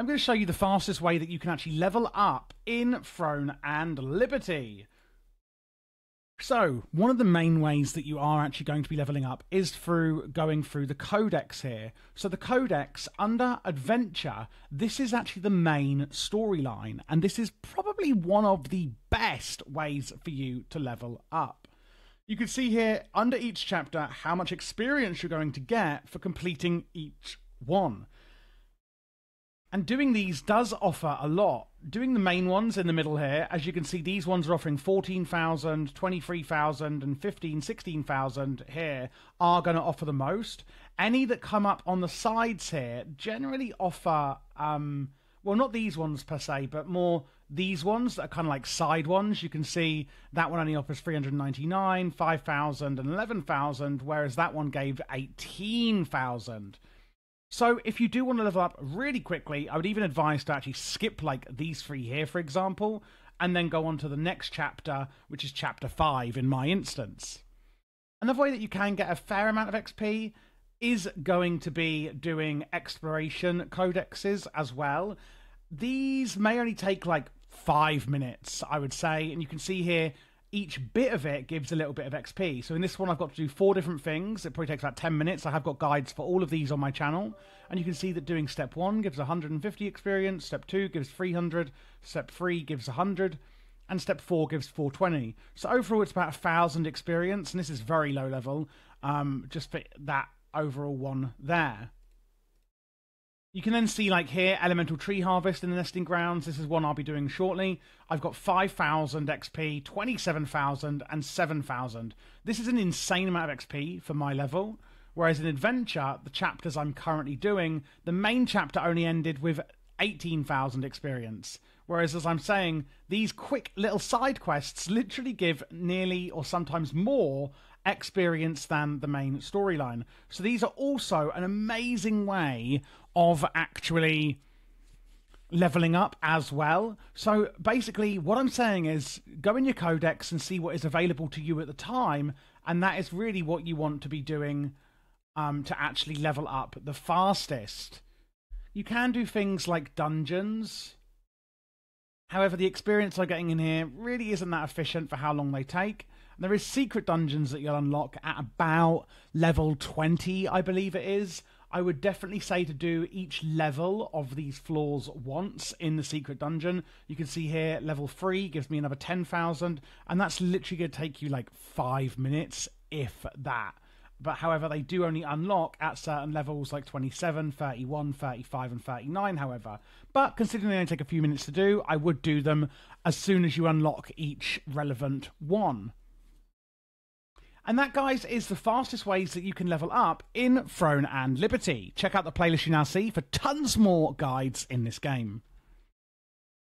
I'm going to show you the fastest way that you can actually level up in Throne and Liberty. So, one of the main ways that you are actually going to be leveling up is through going through the Codex here. So the Codex, under Adventure, this is actually the main storyline, and this is probably one of the best ways for you to level up. You can see here, under each chapter, how much experience you're going to get for completing each one. And doing these does offer a lot. Doing the main ones in the middle here, as you can see, these ones are offering 14,000, 23,000, and 15,000, 16,000 here are going to offer the most. Any that come up on the sides here generally offer, well, not these ones per se, but more these ones that are kind of like side ones. You can see that one only offers 399, 5,000, and 11,000, whereas that one gave 18,000. So if you do want to level up really quickly, I would even advise to actually skip like these three here, for example, and then go on to the next chapter, which is chapter 5 in my instance. Another way that you can get a fair amount of XP is going to be doing exploration codexes as well. These may only take like 5 minutes, I would say, and you can see here each bit of it gives a little bit of XP. So in this one, I've got to do 4 different things. It probably takes about 10 minutes. I have got guides for all of these on my channel. And you can see that doing step 1 gives 150 experience. Step 2 gives 300. Step 3 gives 100. And step 4 gives 420. So overall, it's about 1,000 experience. And this is very low level, just for that overall one there. You can then see like here, Elemental Tree Harvest in the Nesting Grounds. This is one I'll be doing shortly. I've got 5,000 XP, 27,000 and 7,000. This is an insane amount of XP for my level. Whereas in Adventure, the chapters I'm currently doing, the main chapter only ended with 18,000 experience. Whereas, as I'm saying, these quick little side quests literally give nearly or sometimes more experience than the main storyline. So these are also an amazing way of actually leveling up as well. So basically what I'm saying is go in your codex and see what is available to you at the time, and that is really what you want to be doing to actually level up the fastest. You can do things like dungeons. However, the experience I'm getting in here really isn't that efficient for how long they take. And there is secret dungeons that you'll unlock at about level 20, I believe it is. I would definitely say to do each level of these floors once in the secret dungeon. You can see here, level 3 gives me another 10,000, and that's literally going to take you like 5 minutes, if that. But however, they do only unlock at certain levels like 27, 31, 35, and 39, however. But considering they only take a few minutes to do, I would do them as soon as you unlock each relevant one. And that, guys, is the fastest ways that you can level up in Throne and Liberty. Check out the playlist you now see for tons more guides in this game.